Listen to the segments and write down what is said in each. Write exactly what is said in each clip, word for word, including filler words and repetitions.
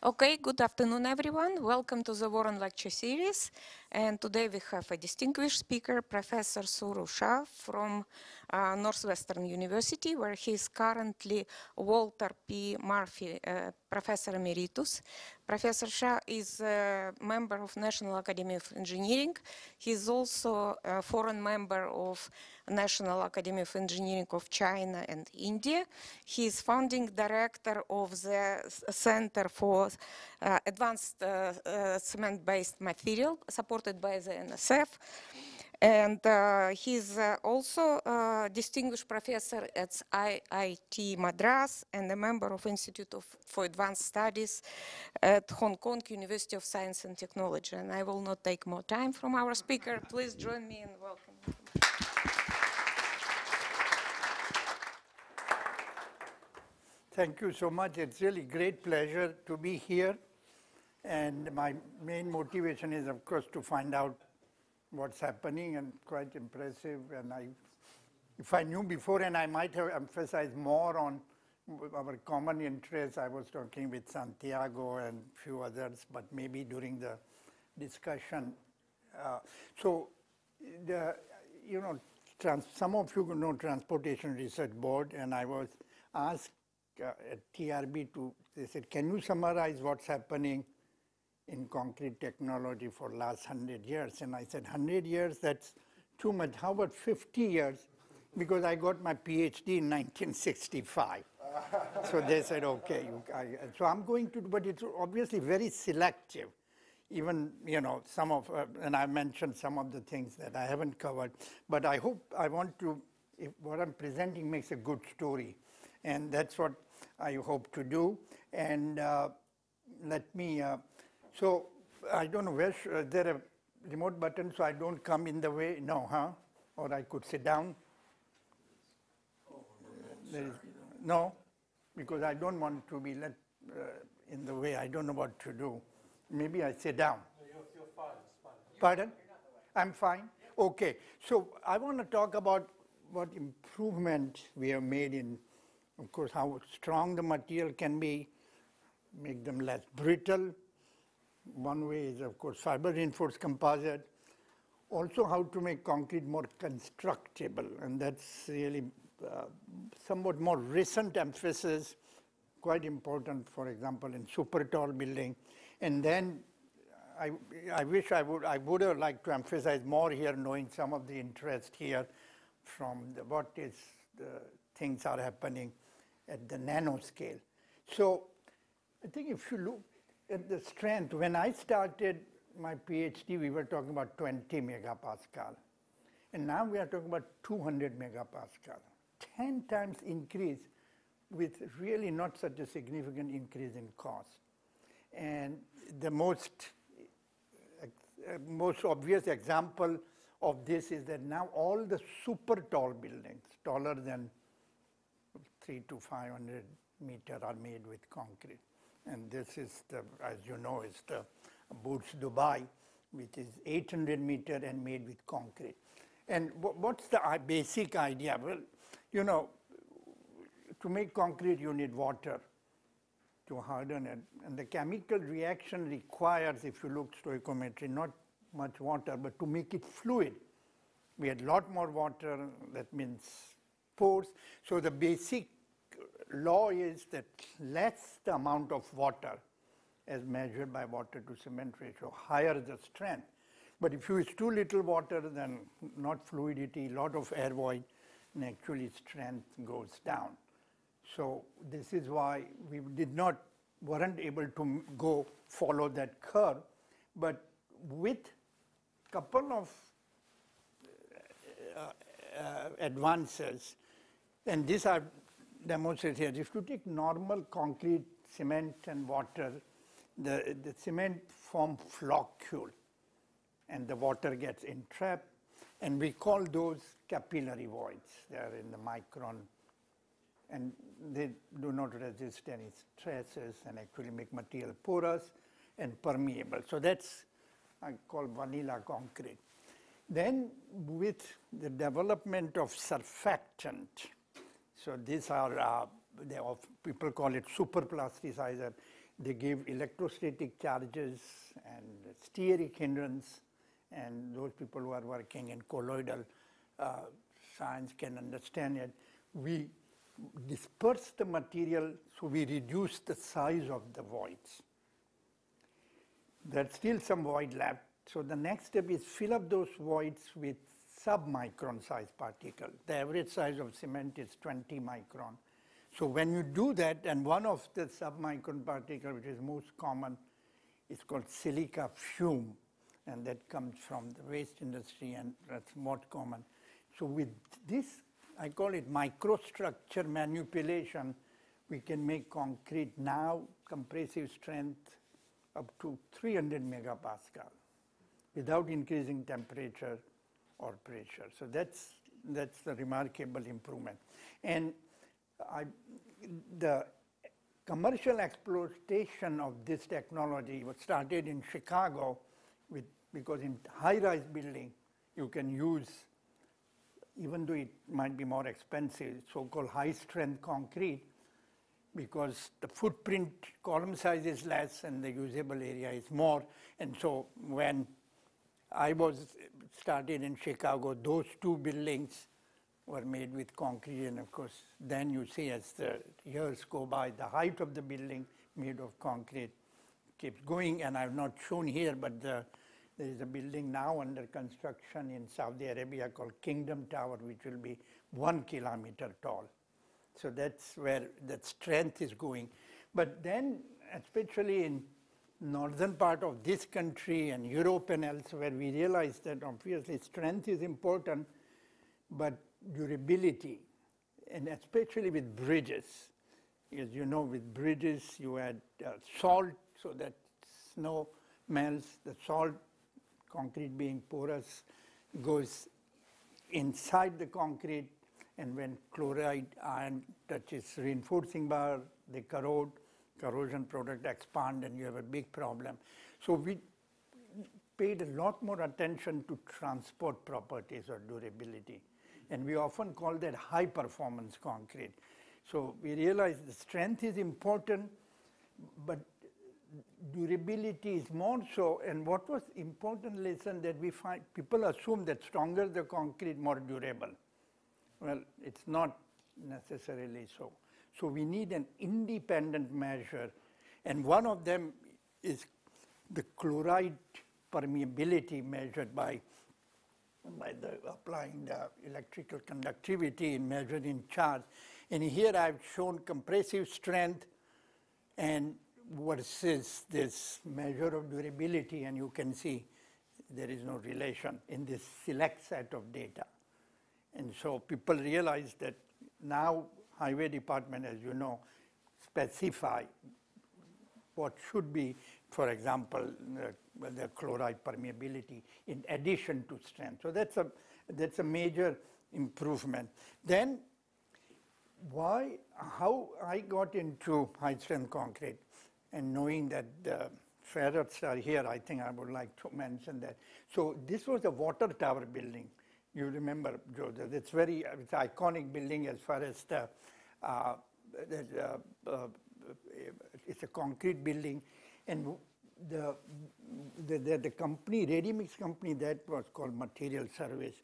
Okay, good afternoon, everyone. Welcome to the Warren Lecture Series. And today we have a distinguished speaker, Professor Suru Shah from uh, Northwestern University, where he is currently Walter P. Murphy uh, Professor Emeritus. Professor Shah is a member of National Academy of Engineering. He is also a foreign member of National Academy of Engineering of China and India. He is founding director of the S Center for uh, Advanced uh, uh, Cement-Based Material Supported by the N S F. And uh, he's uh, also a uh, distinguished professor at I I T Madras and a member of Institute of, for Advanced Studies at Hong Kong University of Science and Technology. And I will not take more time from our speaker. Please join me in welcoming him. Thank you so much. It's really great pleasure to be here. And my main motivation is, of course, to find out what's happening, and quite impressive. And I, if I knew before, and I might have emphasized more on our common interests. I was talking with Santiago and few others, but maybe during the discussion. Uh, so, the, you know, trans, some of you know Transportation Research Board, and I was asked uh, at T R B to, they said, can you summarize what's happening in concrete technology for last hundred years? And I said, hundred years, that's too much. How about fifty years? Because I got my PhD in nineteen sixty-five. So they said, okay. You, I, so I'm going to, but it's obviously very selective. Even, you know, some of, uh, and I mentioned some of the things that I haven't covered, but I hope I want to, if what I'm presenting makes a good story. And that's what I hope to do. And uh, let me, uh, So, I don't know, where uh, there a remote button so I don't come in the way? No, huh? Or I could sit down? Oh, no, is, no, because I don't want to be let uh, in the way. I don't know what to do. Maybe I sit down. No, you're, you're fine. Fine. Pardon? I'm fine? Okay. So, I want to talk about what improvement we have made in, of course, how strong the material can be, make them less brittle. One way is, of course, fiber reinforced composite. Also, how to make concrete more constructible, and that's really uh, somewhat more recent emphasis, quite important, for example, in super tall building. And then I, I wish I would, I would have liked to emphasize more here, knowing some of the interest here from the, what is the things are happening at the nano scale. So I think if you look at the strength, when I started my PhD, we were talking about twenty megapascal. And now we are talking about two hundred megapascal. ten times increase with really not such a significant increase in cost. And the most, uh, most obvious example of this is that now all the super tall buildings, taller than three to five hundred meter, are made with concrete. And this is, the, as you know, is the Burj Dubai, which is eight hundred meter and made with concrete. And what's the basic idea? Well, you know, to make concrete, you need water to harden it. And the chemical reaction requires, if you look stoichiometry, not much water, but to make it fluid. We had a lot more water, that means pores. So the basic law is that less the amount of water as measured by water to cement ratio, higher the strength. But if you use too little water, then not fluidity, lot of air void, and actually strength goes down. So this is why we did not, weren't able to go follow that curve. But with a couple of uh, uh, advances, and these are demonstrate here. If you take normal concrete, cement, and water, the, the cement form floccule, and the water gets entrapped, and we call those capillary voids. They are in the micron, and they do not resist any stresses and actually make material porous and permeable. So that's, I call vanilla concrete. Then with the development of surfactant, so these are, uh, they are, people call it superplasticizer. They gave electrostatic charges and steric hindrance, and those people who are working in colloidal uh, science can understand it. We disperse the material, so we reduce the size of the voids. There's still some void left. So the next step is fill up those voids with submicron size particles. The average size of cement is twenty micron. So when you do that, and one of the submicron particles, which is most common, is called silica fume, and that comes from the waste industry, and that's more common. So with this, I call it microstructure manipulation, we can make concrete now compressive strength up to three hundred megapascal without increasing temperature or pressure. So that's, that's the remarkable improvement. And I, the commercial exploitation of this technology was started in Chicago with, because in high-rise building, you can use, even though it might be more expensive, so-called high-strength concrete, because the footprint column size is less and the usable area is more. And so when I was started in Chicago, those two buildings were made with concrete. And of course, then you see as the years go by, the height of the building made of concrete keeps going. And I've not shown here, but the, there is a building now under construction in Saudi Arabia called Kingdom Tower, which will be one kilometer tall. So that's where that strength is going. But then, especially in northern part of this country and Europe and elsewhere, we realized that obviously strength is important, but durability, and especially with bridges. As you know, with bridges, you add uh, salt so that snow melts, the salt, concrete being porous, goes inside the concrete, and when chloride iron touches reinforcing bar, they corrode, corrosion product expand, and you have a big problem. So we paid a lot more attention to transport properties or durability. And we often call that high performance concrete. So we realized the strength is important, but durability is more so. And what was important lesson that we find, people assume that stronger the concrete, more durable. Well, it's not necessarily so. So we need an independent measure. And one of them is the chloride permeability measured by, by the, applying the electrical conductivity and measured in charge. And here I've shown compressive strength and versus this measure of durability. And you can see there is no relation in this select set of data. And so people realize that now highway department, as you know, specify what should be, for example, the, the chloride permeability in addition to strength. So that's a, that's a major improvement. Then why, how I got into high-strength concrete, and knowing that the ferrets are here, I think I would like to mention that. So this was a water tower building. You remember, Joseph, it's very it's iconic building as far as the, uh, the uh, uh, it's a concrete building. And the, the, the, the company, ready-mix company, that was called Material Service.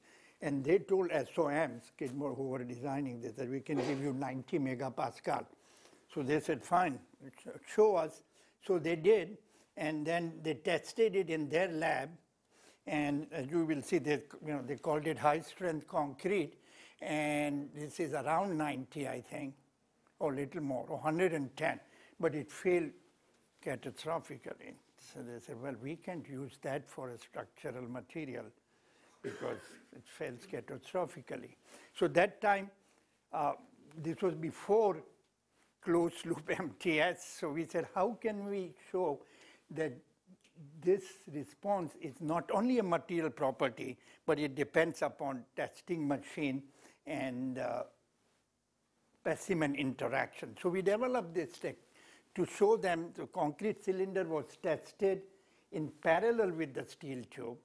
And they told S O Ms, Skidmore, who were designing this, that we can give you ninety megapascal. So they said, fine, show us. So they did, and then they tested it in their lab. And as you will see, they, you know, they called it high-strength concrete. And this is around ninety, I think, or a little more, or one hundred ten. But it failed catastrophically. So they said, well, we can't use that for a structural material because it fails catastrophically. So that time, uh, this was before closed-loop M T S. So we said, how can we show that this response is not only a material property, but it depends upon testing machine and uh, specimen interaction. So we developed this tech to show them the concrete cylinder was tested in parallel with the steel tube.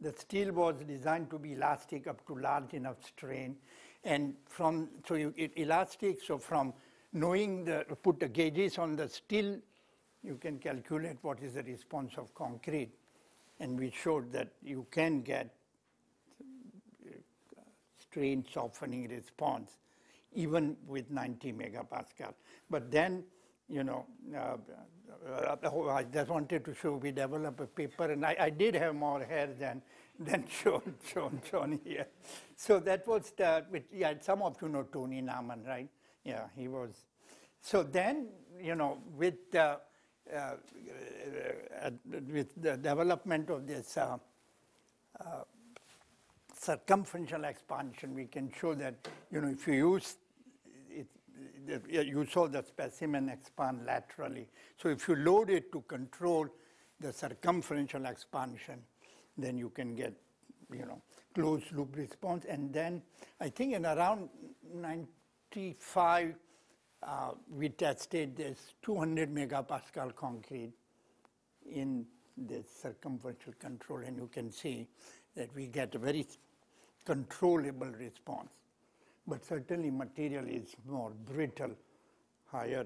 The steel was designed to be elastic up to large enough strain. And from, so you, it elastic, so from knowing the, put the gauges on the steel you can calculate what is the response of concrete. And we showed that you can get strain softening response even with ninety megapascal. But then, you know, uh, I just wanted to show we developed a paper, and I, I did have more hair than than shown, shown, shown here. So that was the, which, yeah, some of you know Tony Naumann, right? Yeah, he was. So then, you know, with the, uh, uh, with the development of this uh, uh, circumferential expansion, we can show that, you know, if you use it, you saw the specimen expand laterally. So if you load it to control the circumferential expansion, then you can get, you know, closed loop response. And then I think in around ninety-five, uh, we tested this two hundred megapascal concrete in this circumferential control, and you can see that we get a very controllable response. But certainly material is more brittle, higher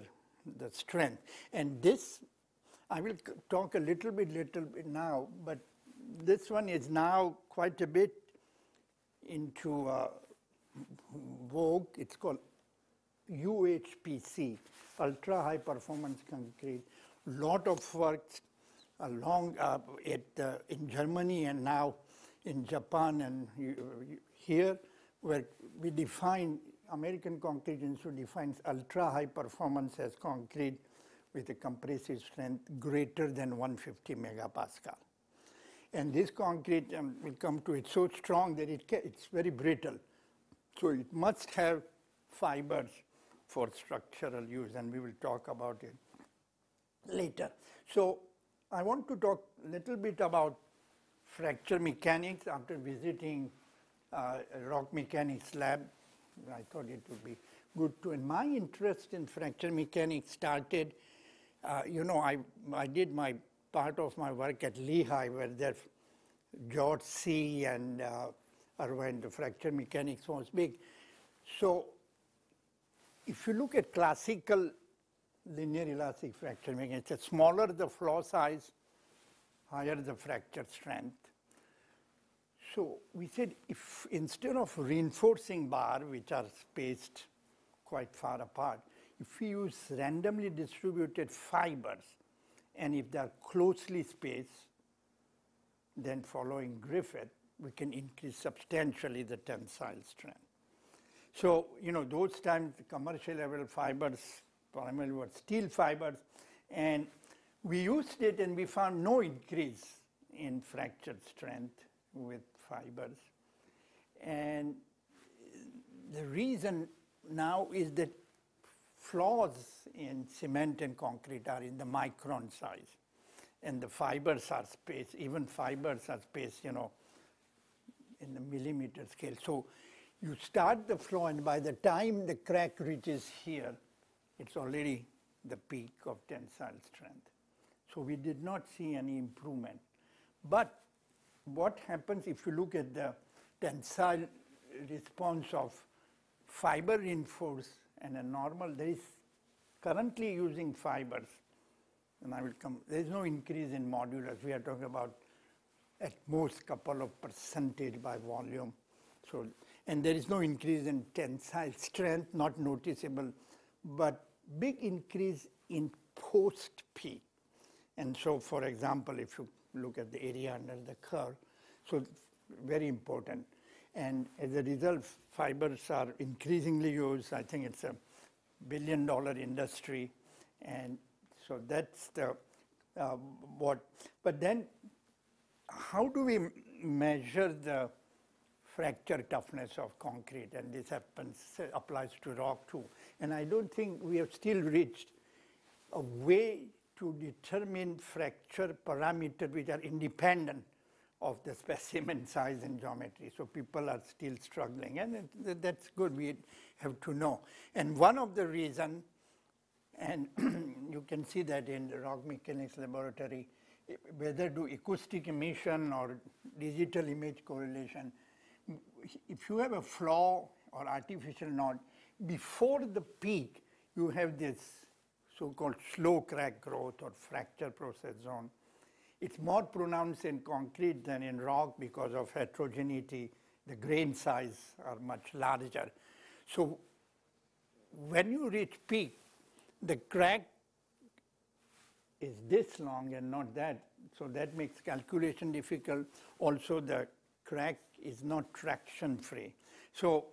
the strength. And this, I will talk a little bit, little bit now, but this one is now quite a bit into uh, vogue. It's called U H P C, Ultra High Performance Concrete. Lot of work along uh, it, uh, in Germany and now in Japan and here, where we define, American Concrete Institute defines ultra high performance as concrete with a compressive strength greater than one hundred fifty megapascal. And this concrete um, will come to, it's so strong that it can, it's very brittle. So it must have fibers for structural use, and we will talk about it later. So I want to talk a little bit about fracture mechanics after visiting uh, a rock mechanics lab. I thought it would be good to, and my interest in fracture mechanics started, uh, you know, I, I did my part of my work at Lehigh, where there George C. and uh, Irwin, the fracture mechanics was big. So if you look at classical linear elastic fracture mechanics, the smaller the flaw size, higher the fracture strength. So we said, if instead of reinforcing bar, which are spaced quite far apart, if we use randomly distributed fibers, and if they are closely spaced, then following Griffith, we can increase substantially the tensile strength. So, you know, those times the commercial level fibers primarily were steel fibers, and we used it and we found no increase in fracture strength with fibers. And the reason now is that flaws in cement and concrete are in the micron size, and the fibers are spaced, even fibers are spaced, you know, in the millimeter scale. So you start the flaw, and by the time the crack reaches here, it's already the peak of tensile strength. So we did not see any improvement. But what happens if you look at the tensile response of fiber reinforced and a normal, there is currently using fibers, and I will come, there is no increase in modulus. We are talking about at most couple of percentage by volume. So, and there is no increase in tensile strength, not noticeable, but big increase in post-peak. And so, for example, if you look at the area under the curve, so very important. And as a result, fibers are increasingly used. I think it's a billion dollar industry. And so that's the uh, what. But then how do we measure the fracture toughness of concrete? And this happens, applies to rock too. And I don't think we have still reached a way to determine fracture parameters which are independent of the specimen size and geometry. So people are still struggling, and that's good, we have to know. And one of the reasons, and you can see that in the rock mechanics laboratory, whether do acoustic emission or digital image correlation, if you have a flaw or artificial knot, before the peak, you have this so-called slow crack growth or fracture process zone. It's more pronounced in concrete than in rock because of heterogeneity. The grain size are much larger. So when you reach peak, the crack is this long and not that. So that makes calculation difficult. Also, the crack is not traction-free. So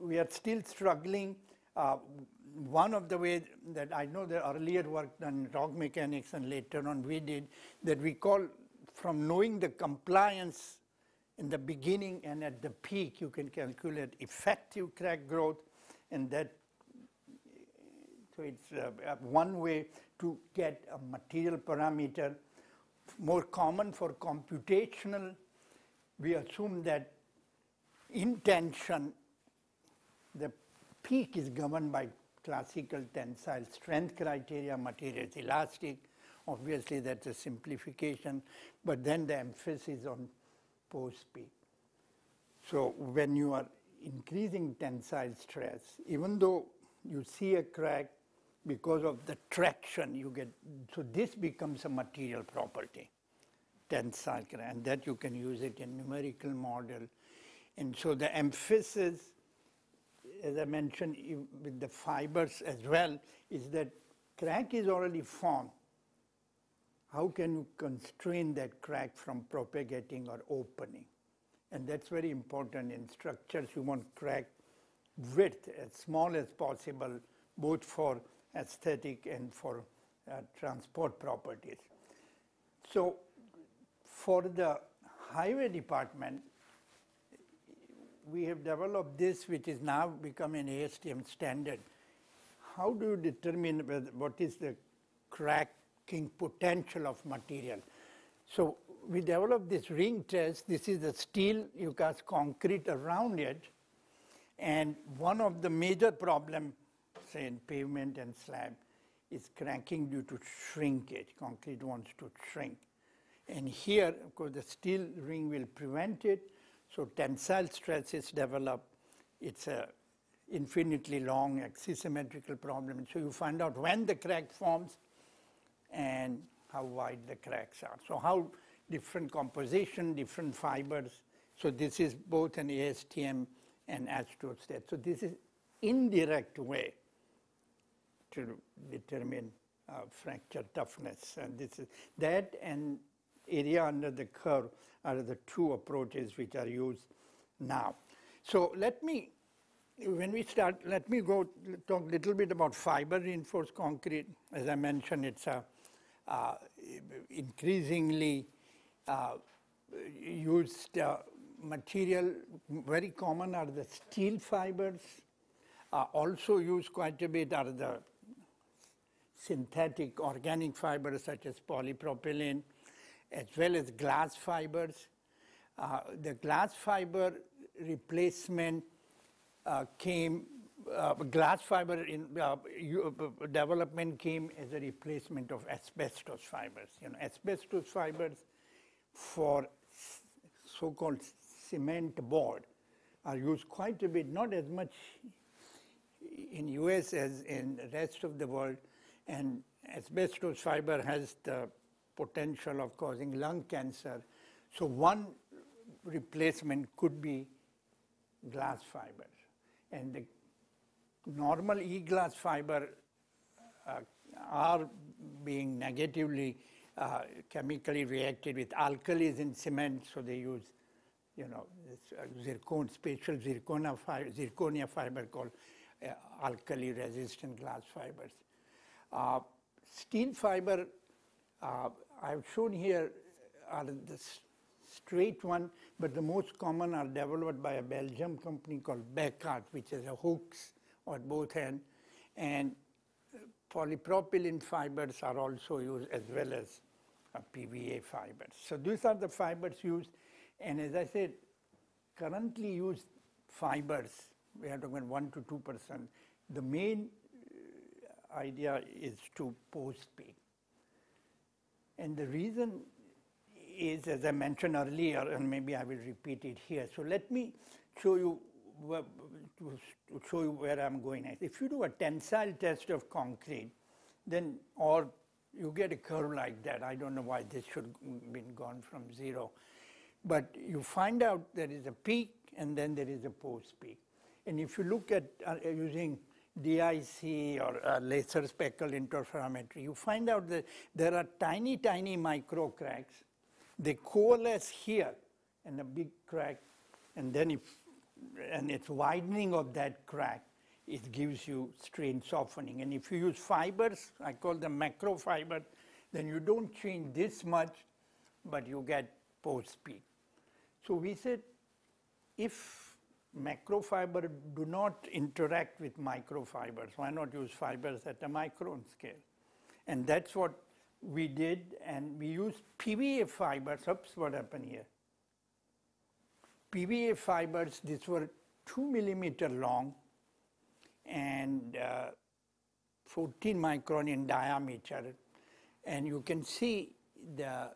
we are still struggling. Uh, one of the ways that I know the earlier work done rock mechanics and later on we did, that we call from knowing the compliance in the beginning and at the peak, you can calculate effective crack growth, and that, so it's uh, one way to get a material parameter. More common for computational, we assume that in tension, the peak is governed by classical tensile strength criteria, material elastic. Obviously, that's a simplification, but then the emphasis on post-peak. So when you are increasing tensile stress, even though you see a crack because of the traction you get, so this becomes a material property, tensile crack, and that you can use it in numerical model. And so the emphasis, as I mentioned with the fibers as well, is that crack is already formed. How can you constrain that crack from propagating or opening? And that's very important in structures. You want crack width as small as possible, both for aesthetic and for uh, transport properties. So for the highway department, we have developed this, which is now become an A S T M standard. How do you determine what is the cracking potential of material? So we developed this ring test. This is a steel, you cast concrete around it. And one of the major problems, say in pavement and slab, is cracking due to shrinkage. Concrete wants to shrink. And here, of course, the steel ring will prevent it. So tensile stress is developed. It's an infinitely long axisymmetrical problem. So you find out when the crack forms and how wide the cracks are. So how different composition, different fibers. So this is both an A S T M and astrostat. So this is indirect way to determine uh, fracture toughness. And this is that and area under the curve are the two approaches which are used now. So let me, when we start, let me go talk a little bit about fiber reinforced concrete. As I mentioned, it's a uh, increasingly uh, used uh, material. Very common are the steel fibers. Uh, also used quite a bit are the synthetic organic fibers such as polypropylene, as well as glass fibers. Uh, the glass fiber replacement uh, came, uh, glass fiber in, uh, development came as a replacement of asbestos fibers. You know, asbestos fibers for so-called cement board are used quite a bit, not as much in U S as in the rest of the world. And asbestos fiber has the potential of causing lung cancer. So one replacement could be glass fibers. And the normal e-glass fiber uh, are being negatively uh, chemically reacted with alkalis in cement. So they use, you know, zircon, special zirconia fiber, zirconia fiber called uh, alkali resistant glass fibers. Uh, steel fiber, uh, I've shown here are the straight one, but the most common are developed by a Belgium company called Becart, which has a hooks on both ends. And polypropylene fibers are also used as well as P V A fibers. So these are the fibers used. And as I said, currently used fibers, we are talking one to two percent. The main idea is to post-peak. And the reason is, as I mentioned earlier, and maybe I will repeat it here. So let me show you, show you where I'm going next. If you do a tensile test of concrete, then or you get a curve like that. I don't know why this should have been gone from zero. But you find out there is a peak and then there is a post-peak. And if you look at uh, using D I C or uh, laser speckle interferometry, you find out that there are tiny, tiny micro cracks. They coalesce here and a big crack, and then if, and it's widening of that crack, it gives you strain softening. And if you use fibers, I call them macrofiber, then you don't change this much, but you get post-peak. So we said, if macrofiber do not interact with microfibers, why not use fibers at a micron scale? And that's what we did, and we used P V A fibers. Oops, what happened here? P V A fibers, these were two millimeter long and uh, fourteen micron in diameter. And you can see the,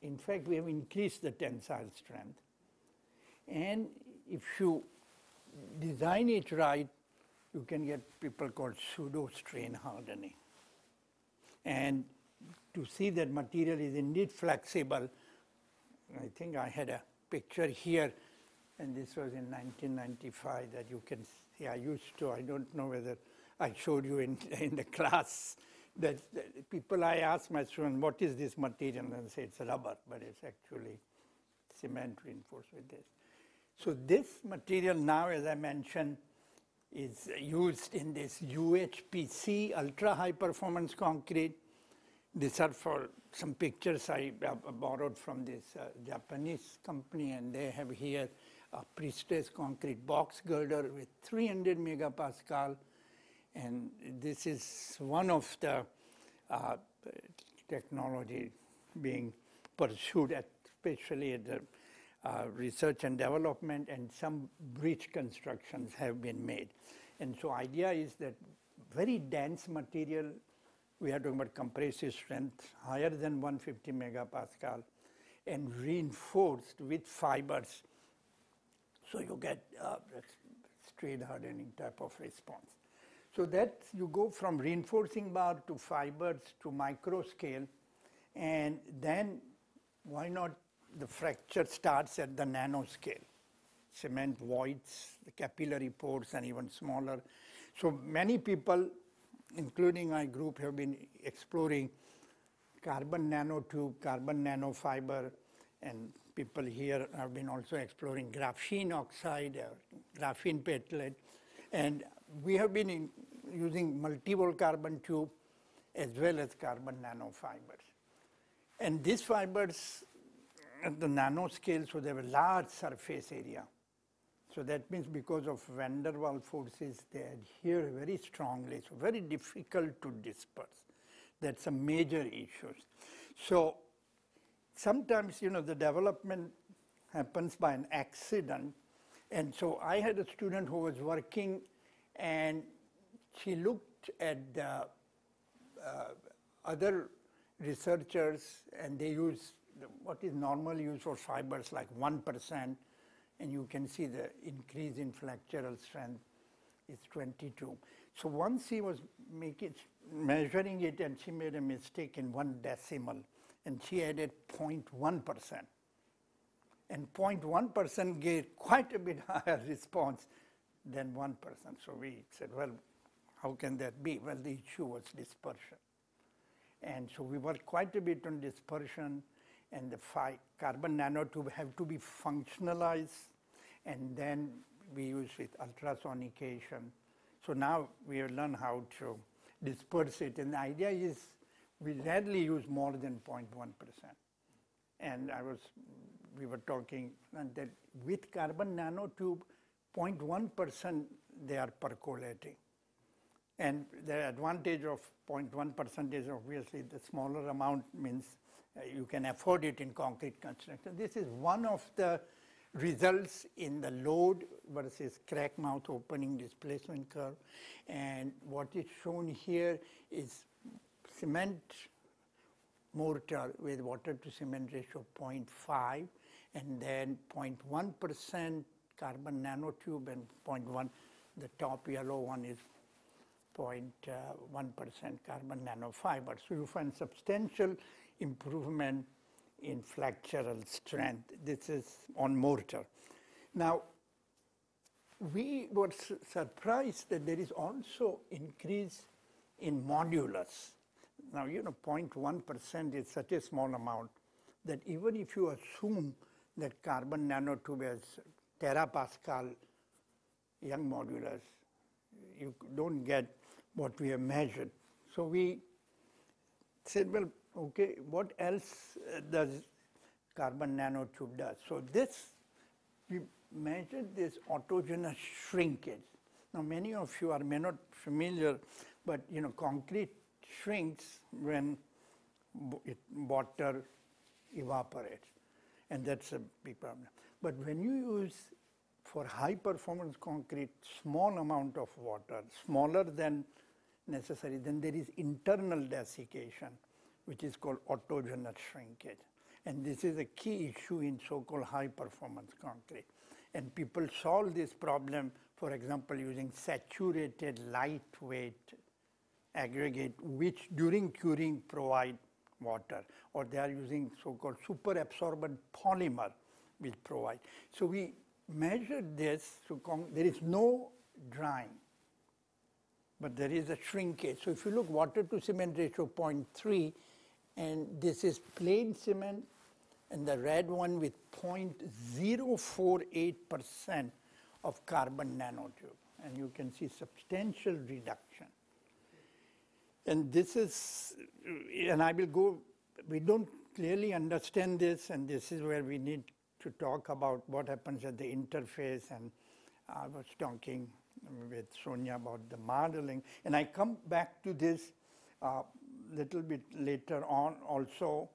in fact, we have increased the tensile strength. And if you design it right, you can get people called pseudo strain hardening. And to see that material is indeed flexible, I think I had a picture here, and this was in nineteen ninety-five that you can see. I used to, I don't know whether I showed you in, in the class, that, that people, I asked my students, what is this material? And they say it's rubber, but it's actually cement reinforced with this. So this material now, as I mentioned, is used in this U H P C, ultra high performance concrete. These are for some pictures I borrowed from this uh, Japanese company, and they have here a prestressed concrete box girder with three hundred megapascal. And this is one of the uh, technology being pursued, at, especially at the uh, research and development, and some bridge constructions have been made. And so idea is that very dense material, we are talking about compressive strength higher than one hundred fifty megapascal and reinforced with fibers. So you get uh, strain hardening type of response. So that you go from reinforcing bar to fibers to micro scale, and then why not the fracture starts at the nano scale. Cement voids, the capillary pores, and even smaller. So many people, including my group, have been exploring carbon nanotube, carbon nanofiber, and people here have been also exploring graphene oxide, or graphene platelet, and we have been in using multivolt carbon tube as well as carbon nanofibers. And these fibers at the nanoscale, so they have a large surface area. So that means because of Van der Waal forces, they adhere very strongly, so very difficult to disperse. That's a major issue. So sometimes, you know, the development happens by an accident. And so I had a student who was working, and she looked at the uh, other researchers, and they use what is normally used for fibers, like one percent. And you can see the increase in flexural strength is twenty-two. So once he was making, measuring it, and she made a mistake in one decimal, and she added zero point one percent. And zero point one percent gave quite a bit higher response than one percent. So we said, well, how can that be? Well, the issue was dispersion. And so we worked quite a bit on dispersion, and the carbon nanotube have to be functionalized, and then we use with ultrasonication. So now we have learned how to disperse it, and the idea is we rarely use more than zero point one percent. And I was, we were talking that with carbon nanotube, zero point one percent they are percolating. And the advantage of zero point one percent is obviously the smaller amount means you can afford it in concrete construction. This is one of the results in the load versus crack mouth opening displacement curve. And what is shown here is cement mortar with water to cement ratio zero point five, and then zero point one percent carbon nanotube, and zero point one, the top yellow one is zero point one percent carbon nanofibers. So you find substantial improvement in flexural strength. This is on mortar. Now, we were su surprised that there is also increase in modulus. Now, you know, zero point one percent is such a small amount that even if you assume that carbon nanotube has terapascal Young modulus, you don't get what we have measured. So we said, well, okay, what else does carbon nanotube does? So this, we measured this autogenous shrinkage. Now many of you are may not familiar, but you know, concrete shrinks when it, water evaporates, and that's a big problem. But when you use for high-performance concrete, small amount of water, smaller than necessary, then there is internal desiccation, which is called autogenous shrinkage. And this is a key issue in so-called high-performance concrete. And people solve this problem, for example, using saturated, lightweight aggregate, which during curing provide water. Or they are using so-called superabsorbent polymer, which provide. So we measured this, so there is no drying, but there is a shrinkage. So if you look, water to cement ratio zero point three, and this is plain cement, and the red one with zero point zero four eight percent of carbon nanotube. And you can see substantial reduction. And this is, and I will go, we don't clearly understand this, and this is where we need to talk about what happens at the interface, and I was talking with Sonia about the modeling. And I come back to this a uh, little bit later on also.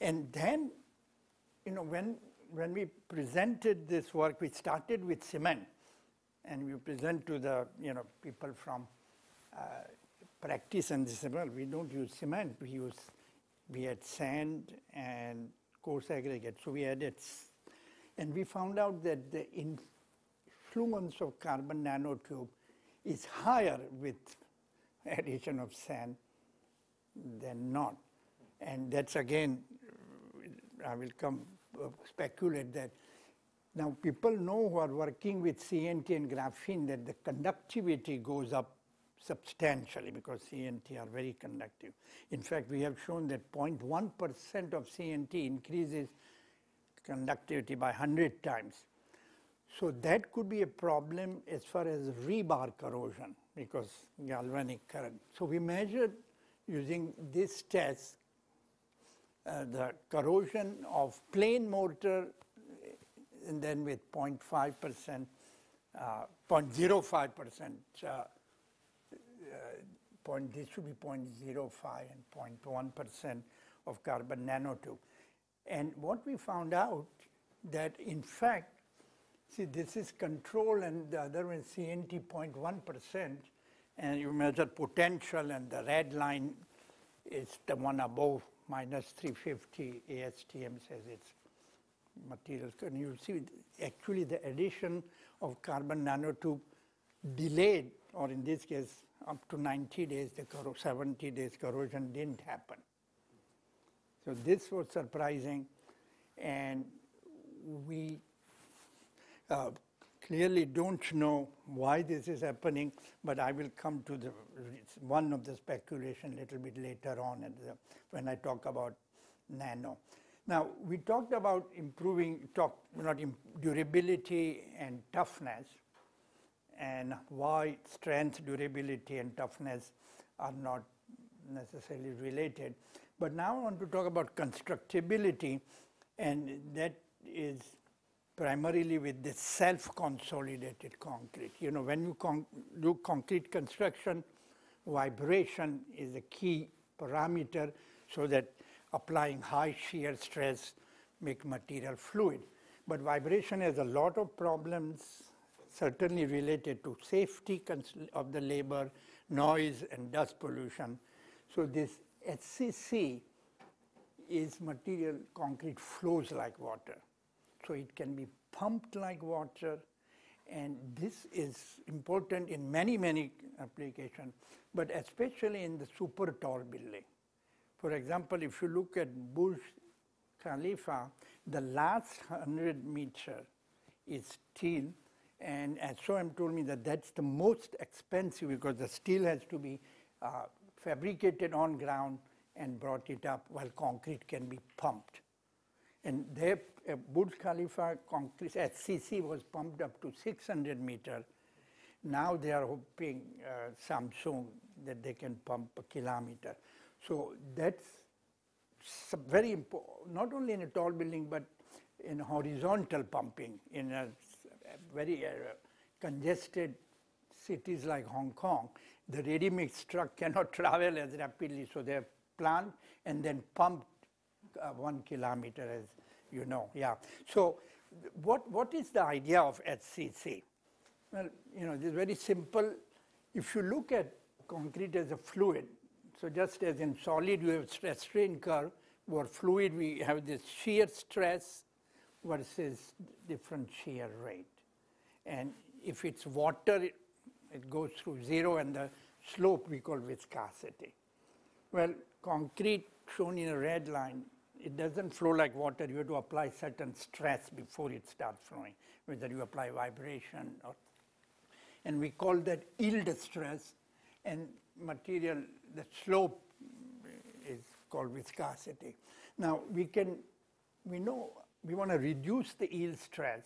And then, you know, when, when we presented this work, we started with cement, and we present to the, you know, people from uh, practice, and they said, well, we don't use cement, we use, we had sand and coarse aggregate, so we added. And we found out that the influence of carbon nanotube is higher with addition of sand than not. And that's again, I will come uh, speculate that. Now people know who are working with C N T and graphene that the conductivity goes up substantially because C N T are very conductive. In fact, we have shown that zero point one percent of C N T increases conductivity by one hundred times. So that could be a problem as far as rebar corrosion because galvanic current. So we measured using this test uh, the corrosion of plain mortar, and then with zero point five percent, uh, zero point zero five percent, uh, uh, point, this should be zero point zero five and zero point one percent of carbon nanotube. And what we found out that, in fact, see, this is control and the other one is C N T zero point one percent, and you measure potential, and the red line is the one above minus three fifty. A S T M says it's materials. And you see, actually, the addition of carbon nanotube delayed, or in this case, up to ninety days, the seventy days corrosion didn't happen. So this was surprising, and we uh, clearly don't know why this is happening, but I will come to the, one of the speculation a little bit later on at the, when I talk about nano. Now, we talked about improving talk, not imp durability and toughness, and why strength, durability, and toughness are not necessarily related. But now I want to talk about constructability, and that is primarily with the self-consolidated concrete. You know, when you con do concrete construction, vibration is a key parameter so that applying high shear stress make material fluid. But vibration has a lot of problems, certainly related to safety of the labor, noise, and dust pollution. So this H C C is material concrete flows like water. So it can be pumped like water, And this is important in many, many applications, but especially in the super tall building. For example, if you look at Burj Khalifa, the last one hundred meters is steel. And S O M told me that that's the most expensive because the steel has to be uh, fabricated on ground and brought it up while concrete can be pumped. And there, uh, Burj Khalifa concrete, S C C, was pumped up to six hundred meters. Now they are hoping uh, Samsung that they can pump a kilometer. So that's very important, not only in a tall building, but in horizontal pumping in a very uh, congested cities like Hong Kong. The ready-mix truck cannot travel as rapidly, so they're planned and then pumped uh, one kilometer, as you know. Yeah. So what, what is the idea of S C C? Well, you know, it's very simple. If you look at concrete as a fluid, so just as in solid, you have stress strain curve, where fluid, we have this shear stress versus different shear rate. And if it's water, it, it goes through zero, and the slope we call viscosity. Well, concrete, shown in a red line, it doesn't flow like water. You have to apply certain stress before it starts flowing, whether you apply vibration or, and we call that yield stress. And material, the slope is called viscosity. Now, we can, we know, we want to reduce the yield stress.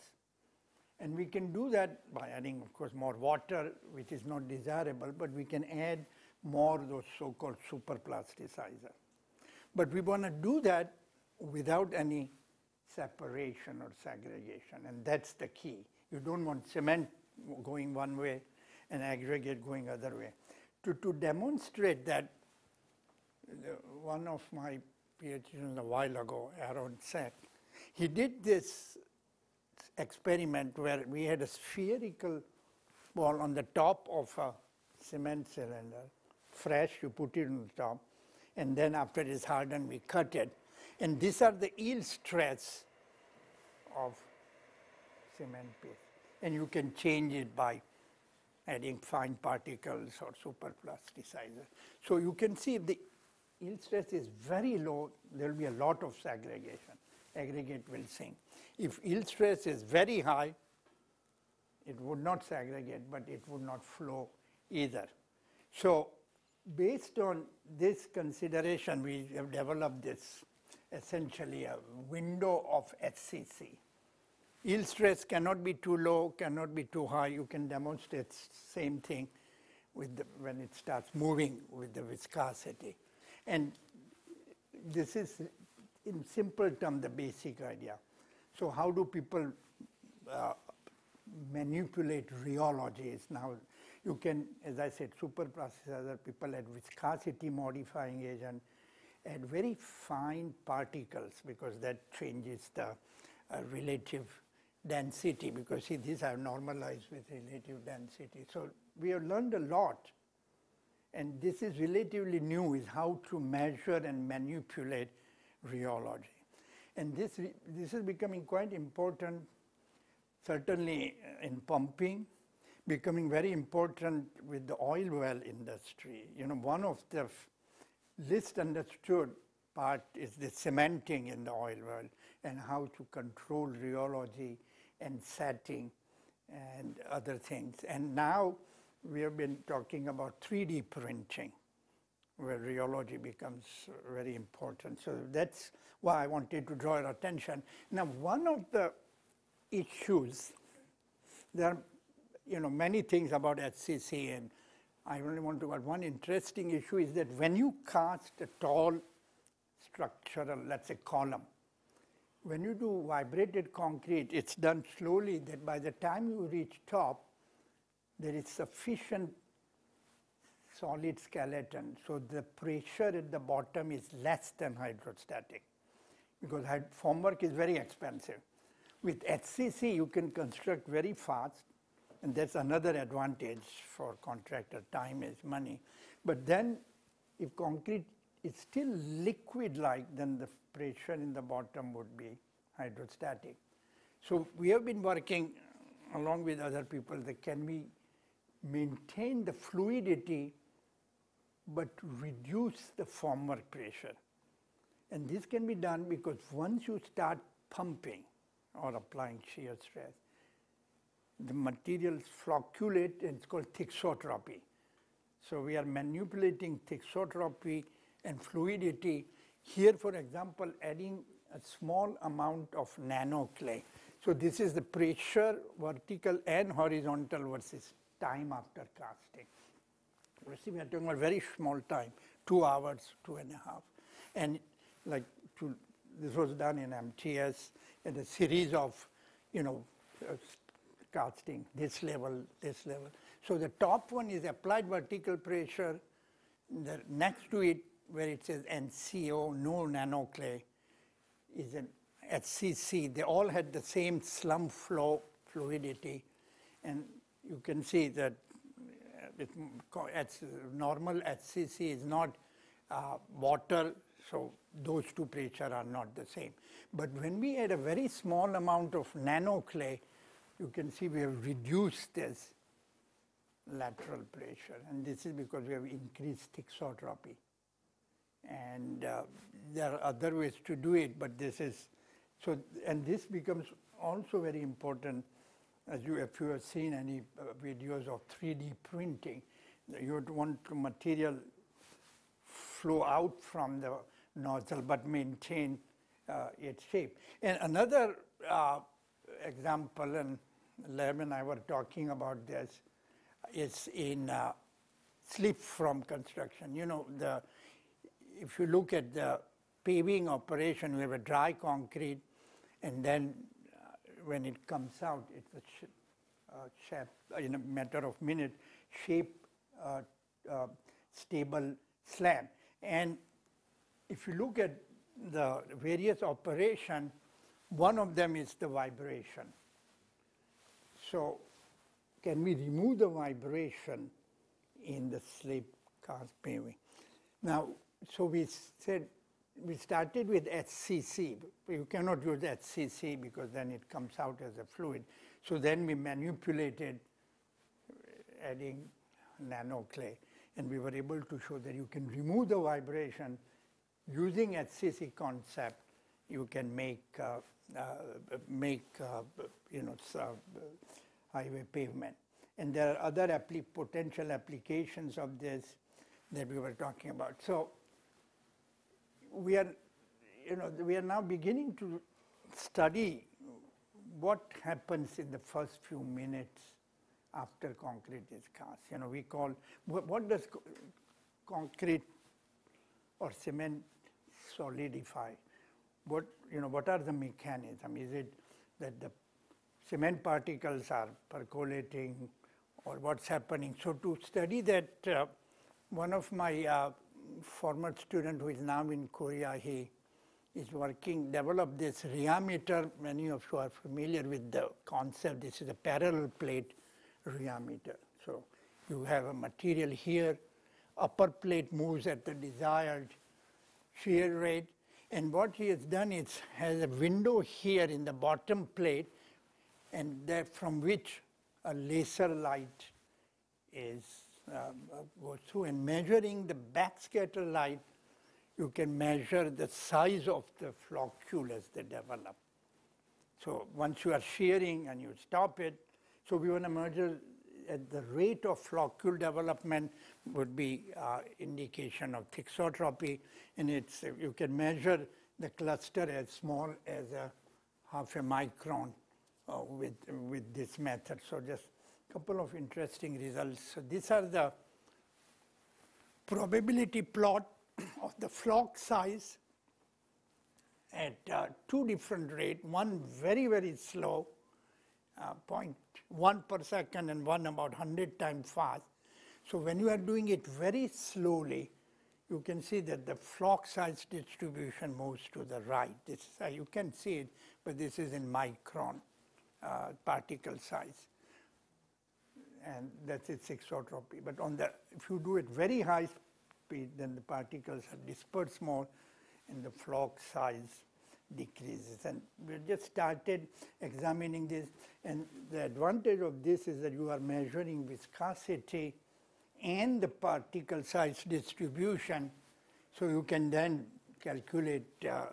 And we can do that by adding, of course, more water, which is not desirable, but we can add more those so-called superplasticizer. But we want to do that without any separation or segregation, and that's the key. You don't want cement going one way and aggregate going other way. To, to demonstrate that, one of my PhD students a while ago, Aaron Sack, he did this experiment where we had a spherical ball on the top of a cement cylinder, fresh, you put it on the top, and then after it's hardened, we cut it. And these are the yield stress of cement paste. And you can change it by adding fine particles or superplasticizer. So you can see if the yield stress is very low, there will be a lot of segregation. Aggregate will sink. If yield stress is very high, it would not segregate, but it would not flow either. So based on this consideration, we have developed this essentially a window of S C C. Yield stress cannot be too low, cannot be too high. You can demonstrate same thing with the, when it starts moving with the viscosity. And this is, in simple terms, the basic idea. So how do people uh, manipulate rheology is now, you can, as I said, superplasticizer, people add viscosity modifying agent, add very fine particles because that changes the uh, relative density, because see, these are normalized with relative density. So we have learned a lot, and this is relatively new, is how to measure and manipulate rheology. And this, this is becoming quite important, certainly in pumping, becoming very important with the oil well industry. You know, one of the least understood part is the cementing in the oil well and how to control rheology and setting and other things. And now we have been talking about three D printing, where rheology becomes very important. So that's why I wanted to draw your attention. Now, one of the issues, there are, you know, many things about S C C, and I only want to add one interesting issue is that when you cast a tall structural, let's say column, when you do vibrated concrete, it's done slowly that by the time you reach top, there is sufficient solid skeleton, so the pressure at the bottom is less than hydrostatic, because formwork is very expensive. With S C C, you can construct very fast, and that's another advantage for contractor, time is money. But then, if concrete is still liquid-like, then the pressure in the bottom would be hydrostatic. So we have been working along with other people, that can we maintain the fluidity but reduce the former pressure. And this can be done because once you start pumping or applying shear stress, the materials flocculate, and it's called thixotropy. So we are manipulating thixotropy and fluidity. Here, for example, adding a small amount of nanoclay. So this is the pressure, vertical and horizontal, versus time after casting. We are talking about very small time, two hours, two and a half. And like to, this was done in M T S and a series of, you know, uh, casting, this level, this level. So the top one is applied vertical pressure. The next to it, where it says N C O, no nanoclay, is an H C C. They all had the same slump flow fluidity. And you can see that it, normal H C C is not uh, water, so those two pressure are not the same. But when we add a very small amount of nanoclay, you can see we have reduced this lateral pressure. And this is because we have increased thixotropy. And uh, there are other ways to do it, but this is, so, and this becomes also very important, as you, if you have seen any uh, videos of three D printing, you would want the material flow out from the nozzle, but maintain uh, its shape. And another uh, example, and Lehman and I were talking about this, is in uh, slip from construction. You know, the, if you look at the paving operation, we have a dry concrete, and then uh, when it comes out, it's a sh uh, shape, uh, in a matter of minutes, shape uh, uh, stable slab. And if you look at the various operation, one of them is the vibration. So can we remove the vibration in the slip cast paving? Now, so we said, we started with H C C. You cannot use H C C because then it comes out as a fluid. So then we manipulated adding nanoclay. And we were able to show that you can remove the vibration using H C C concept. You can make, uh, uh, make uh, you know, highway pavement. And there are other appli potential applications of this that we were talking about. So we are, you know, we are now beginning to study what happens in the first few minutes after concrete is cast. You know, we call, what, what does co concrete or cement solidify? What, you know, what are the mechanisms? Is it that the cement particles are percolating, or what's happening? So to study that, uh, one of my uh, former student who is now in Korea, he is working, developed this rheometer. Many of you are familiar with the concept. This is a parallel plate rheometer. So you have a material here, upper plate moves at the desired shear rate. And what he has done is has a window here in the bottom plate, and that from which a laser light is Uh, go through, and measuring the backscatter light, you can measure the size of the flocculus they develop. So once you are shearing and you stop it, so we want to measure at the rate of floccule development would be uh, indication of thixotropy, and it's uh, you can measure the cluster as small as a half a micron uh, with with this method. So just couple of interesting results. So these are the probability plot of the flock size at uh, two different rates, one very, very slow, uh, zero point one per second, and one about one hundred times fast. So when you are doing it very slowly, you can see that the flock size distribution moves to the right. This, uh, you can see it, but this is in micron uh, particle size. And that's its thixotropy. But on the, if you do it very high speed, then the particles are dispersed more, and the flock size decreases. And we just started examining this, and the advantage of this is that you are measuring viscosity and the particle size distribution, so you can then calculate uh,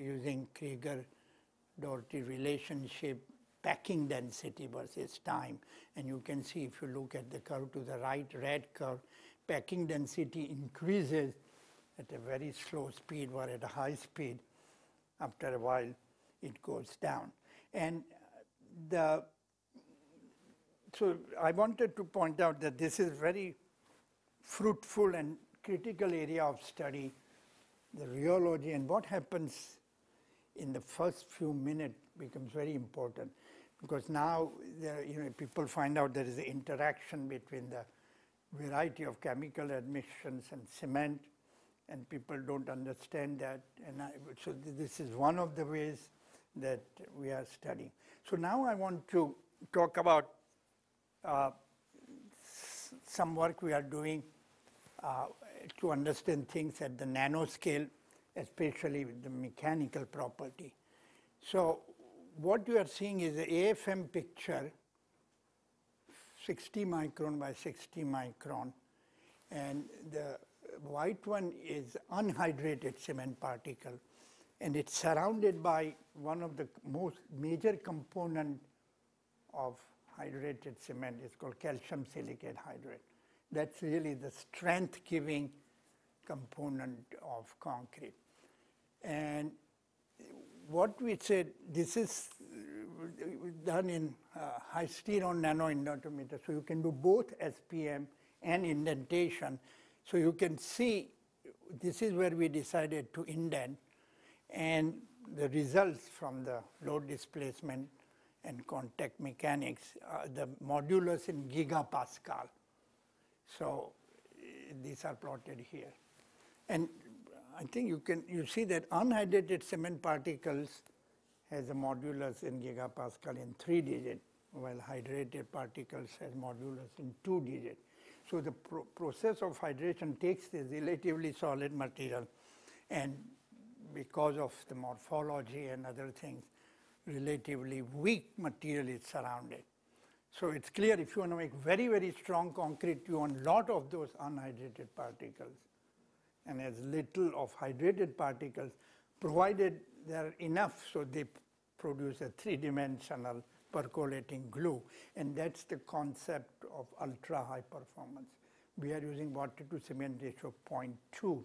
using Krieger-Doherty relationship packing density versus time. And you can see, if you look at the curve to the right, red curve, packing density increases at a very slow speed, or at a high speed. After a while, it goes down. And the so I wanted to point out that this is very fruitful and critical area of study, the rheology, and what happens in the first few minutes becomes very important, because now there, you know, people find out there is an interaction between the variety of chemical admixtures and cement, and people don't understand that. And I, so this is one of the ways that we are studying. So now I want to talk about uh, some work we are doing uh, to understand things at the nanoscale, especially with the mechanical property. So what you are seeing is the A F M picture, sixty micron by sixty micron, and the white one is unhydrated cement particle, and it's surrounded by one of the most major component of hydrated cement. It's called calcium silicate hydrate. That's really the strength-giving component of concrete. And what we said, this is done in uh, high steron nanoindentometer, so you can do both S P M and indentation. So you can see, this is where we decided to indent, and the results from the load displacement and contact mechanics, uh, the modulus in gigapascal. So these are plotted here. And I think you can, you see that unhydrated cement particles has a modulus in gigapascal in three digit, while hydrated particles has modulus in two digit. So the pro process of hydration takes this relatively solid material, and because of the morphology and other things, relatively weak material is surrounded. So it's clear, if you want to make very, very strong concrete, you want a lot of those unhydrated particles and as little of hydrated particles, provided they're enough, so they produce a three-dimensional percolating glue. And that's the concept of ultra-high performance. We are using water to cement ratio zero point two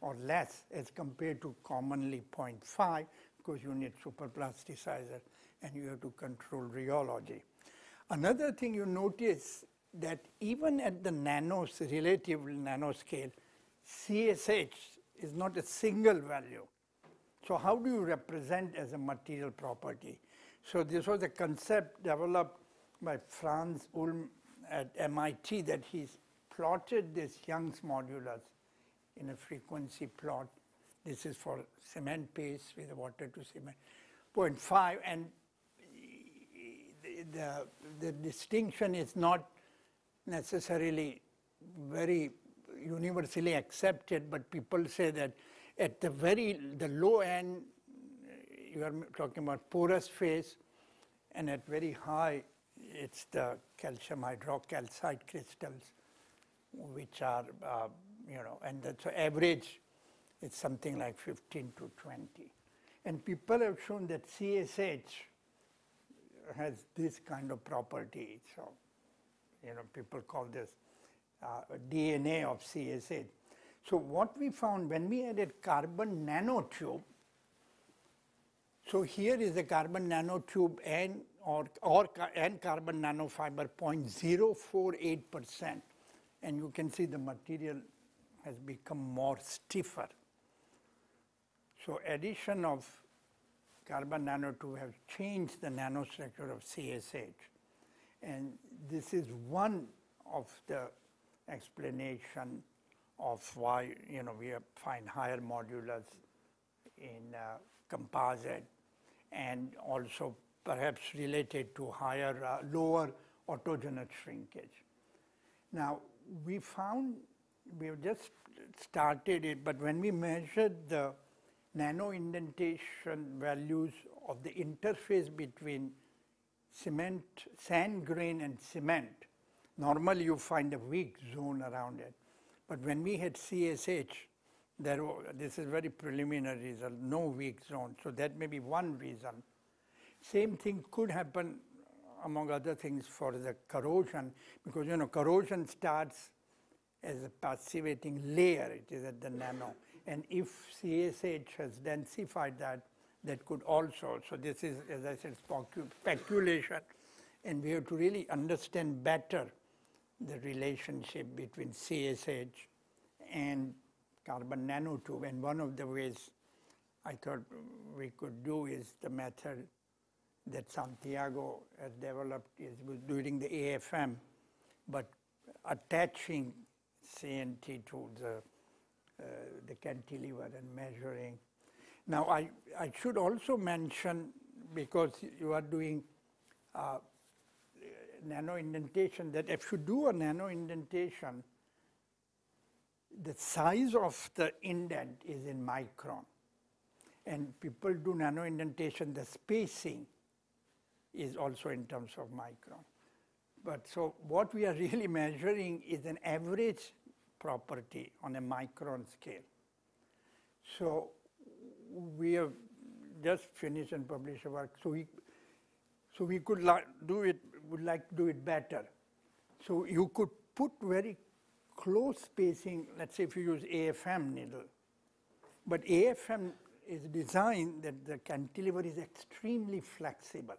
or less as compared to commonly zero point five, because you need superplasticizer and you have to control rheology. Another thing you notice that even at the nanos, relative nanoscale, C S H is not a single value. So how do you represent as a material property? So this was a concept developed by Franz Ulm at M I T, that he's plotted this Young's modulus in a frequency plot. This is for cement paste with water to cement, zero point five. And the, the, the distinction is not necessarily very universally accepted, but people say that at the very the low end, you are talking about porous phase, and at very high, it's the calcium hydrocalcite crystals, which are, uh, you know, and that's average, it's something like fifteen to twenty. And people have shown that C S H has this kind of property. So, you know, people call this uh, D N A of C S H. So what we found when we added carbon nanotube, so here is a carbon nanotube and or, or and carbon nanofiber, zero point zero four eight percent, and you can see the material has become more stiffer. So addition of carbon nanotube have changed the nanostructure of C S H, and this is one of the explanation of why, you know, we find higher modulus in uh, composite, and also perhaps related to higher, uh, lower autogenous shrinkage. Now, we found, we have just started it, but when we measured the nano indentation values of the interface between cement, sand grain and cement. Normally you find a weak zone around it, but when we had C S H, there were, this is very preliminary result, no weak zone, so that may be one reason. Same thing could happen, among other things, for the corrosion, because you know corrosion starts as a passivating layer, it is at the nano, and if C S H has densified that, that could also, so this is, as I said, speculation, and we have to really understand better the relationship between C S H and carbon nanotube, and one of the ways I thought we could do is the method that Santiago has developed is during the A F M, but attaching C N T to the, uh, the cantilever and measuring. Now, I, I should also mention, because you are doing uh, nano indentation, that if you do a nano indentation, the size of the indent is in micron. And people do nano indentation, the spacing is also in terms of micron. But so what we are really measuring is an average property on a micron scale. So we have just finished and published a work. So we, so we could like do it, would like to do it better. So you could put very close spacing, let's say if you use A F M needle. But A F M is designed that the cantilever is extremely flexible.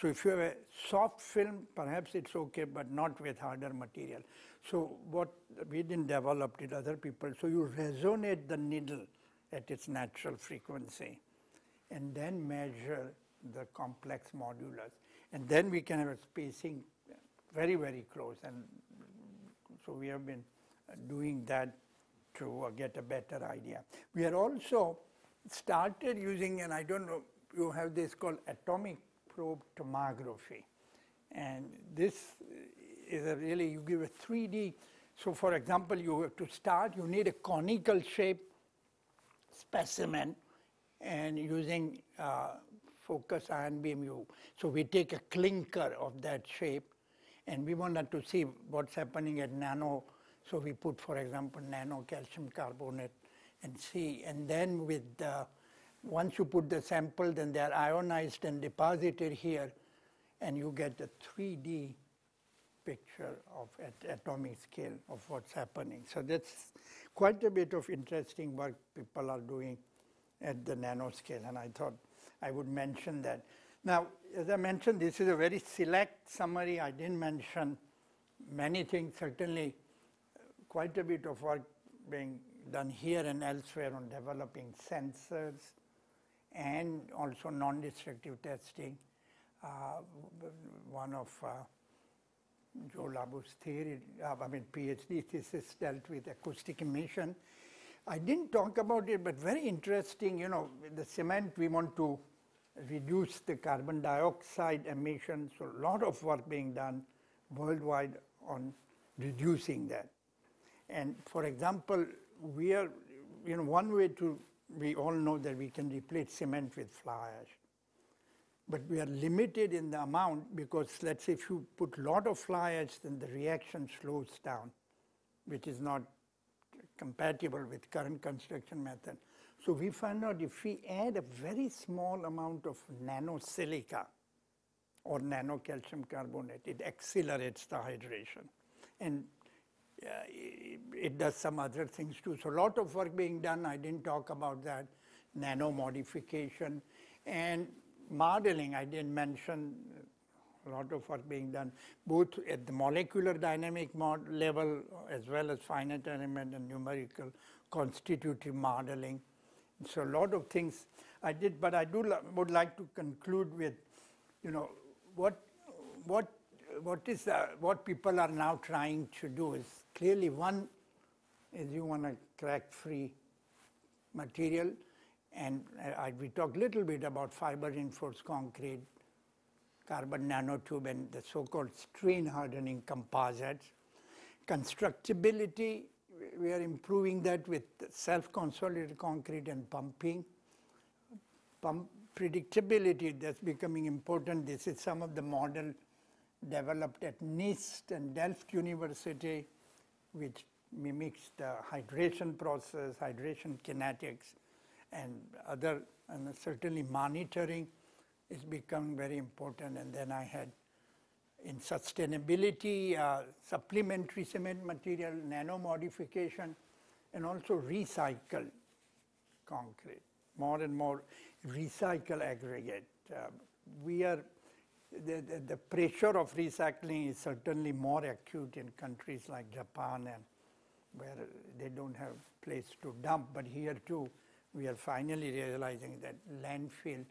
So if you have a soft film, perhaps it's okay, but not with harder material. So what we didn't develop it, other people. So you resonate the needle at its natural frequency and then measure the complex modulus. And then we can have a spacing very, very close. And so we have been doing that to get a better idea. We are also started using, and I don't know, you have this called atomic probe tomography, and this is a really, you give a three D, so for example, you have to start, you need a conical shape specimen, and using uh, focus ion beam, you, so we take a clinker of that shape, and we wanted to see what's happening at nano, so we put, for example, nano calcium carbonate and see, and then with the once you put the sample, then they are ionized and deposited here, and you get a three D picture of at atomic scale of what's happening. So that's quite a bit of interesting work people are doing at the nanoscale, and I thought I would mention that. Now, as I mentioned, this is a very select summary. I didn't mention many things, certainly quite a bit of work being done here and elsewhere on developing sensors, and also non-destructive testing. Uh, one of uh, Joe Labu's theory, uh, I mean PhD thesis dealt with acoustic emission. I didn't talk about it, but very interesting, you know, with the cement we want to reduce the carbon dioxide emissions, so a lot of work being done worldwide on reducing that. And for example, we are, you know, one way to, we all know that we can replace cement with fly ash, but we are limited in the amount because let's say if you put a lot of fly ash, then the reaction slows down, which is not compatible with current construction method. So we found out if we add a very small amount of nanosilica or nano calcium carbonate, it accelerates the hydration. And Uh, it, it does some other things too. So a lot of work being done, I didn't talk about that, nano modification and modeling, I didn't mention a lot of work being done, both at the molecular dynamic mod level as well as finite element and numerical constitutive modeling. So a lot of things I did, but I do li- would like to conclude with, you know, what, what What is the, what people are now trying to do is clearly one is you want to crack free material, and I, we talked a little bit about fiber reinforced concrete, carbon nanotube, and the so-called strain hardening composites. Constructability, we are improving that with self-consolidated concrete and pumping. Pump predictability, that's becoming important. This is some of the model developed at NIST and Delft University, which mimics the hydration process, hydration kinetics, and other, and certainly monitoring is become very important. And then I had in sustainability, uh, supplementary cement material, nano modification, and also recycled concrete. More and more recycle aggregate. Uh, we are the, the, the pressure of recycling is certainly more acute in countries like Japan, and where they don't have place to dump. But here too, we are finally realizing that landfill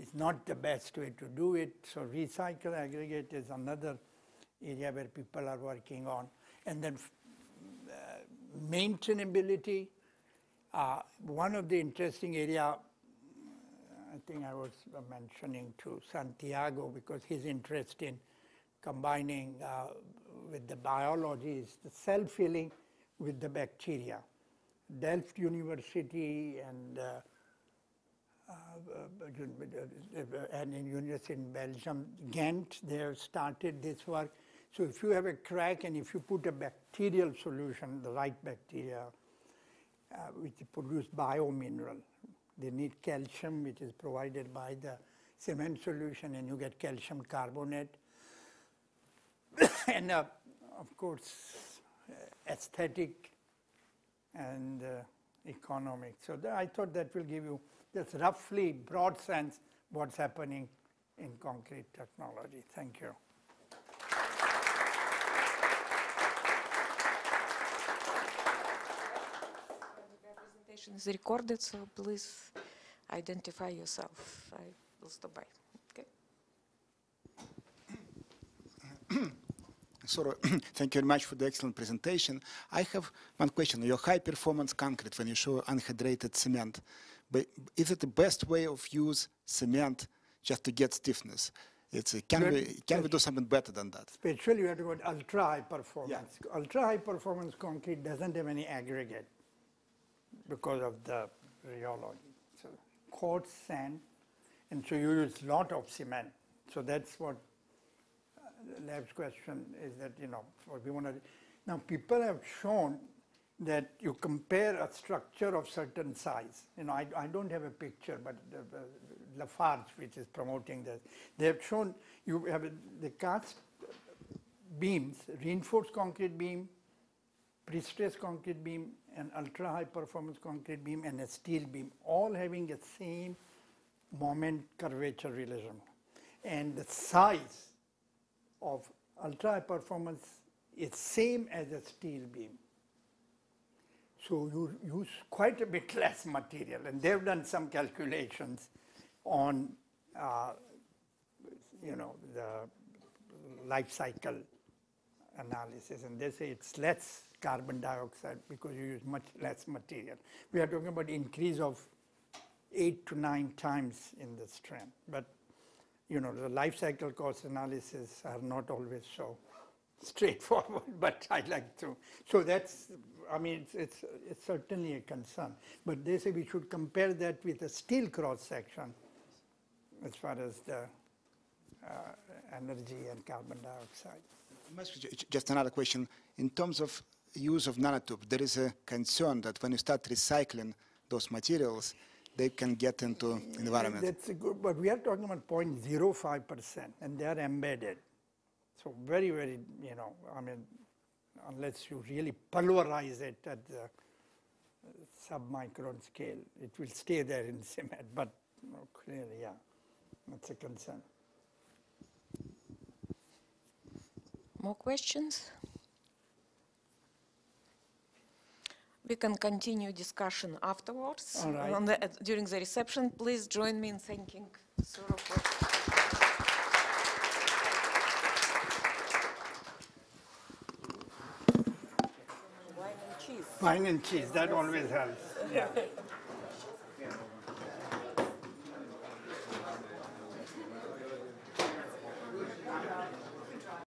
is not the best way to do it. So recycle aggregate is another area where people are working on. And then uh, maintainability. Uh, one of the interesting area, I think I was mentioning to Santiago, because his interest in combining uh, with the biology is the cell filling with the bacteria. Delft University and, uh, uh, and in University in Belgium, Ghent, they have started this work. So if you have a crack and if you put a bacterial solution, the right bacteria, Uh, which produce biomineral. They need calcium, which is provided by the cement solution, and you get calcium carbonate. And uh, of course, uh, aesthetic and uh, economic. So th I thought that will give you just roughly broad sense what's happening in concrete technology. Thank you. Is recorded, so please identify yourself. I will stop by. Okay. Sorry, thank you very much for the excellent presentation. I have one question. Your high-performance concrete, when you show unhydrated cement, but is it the best way of use cement just to get stiffness? It's a, can You're we can we do something better than that? Especially, you have to go to ultra-high performance. Yeah. Ultra-high performance concrete doesn't have any aggregate, because of the rheology. So quartz sand, and so you use a lot of cement. So that's what uh, the lab's question is, that, you know, what we want to. Now people have shown that you compare a structure of certain size. You know, I, I don't have a picture, but the, the Lafarge, which is promoting this, they have shown you have the cast beams, reinforced concrete beam, pre-stressed concrete beam, an ultra-high performance concrete beam, and a steel beam, all having the same moment curvature relation. And the size of ultra-high performance is same as a steel beam. So you use quite a bit less material, and they've done some calculations on, uh, you know, the life cycle analysis, and they say it's less carbon dioxide because you use much less material. We are talking about increase of eight to nine times in the strength. But, you know, the life cycle cost analysis are not always so straightforward, but I like to. So that's, I mean, it's, it's, it's certainly a concern. But they say we should compare that with a steel cross-section as far as the uh, energy and carbon dioxide. Just another question. In terms of use of nanotube, there is a concern that when you start recycling those materials, they can get into environment. That's a good, but we are talking about zero point zero five percent, and they are embedded. So very, very, you know, I mean, unless you really pulverize it at the sub-micron scale, it will stay there in cement, but clearly, yeah, that's a concern. More questions? We can continue discussion afterwards. All right. On the, uh, during the reception. Please join me in thanking Suru for wine and cheese. Wine and cheese, that always helps. Yeah.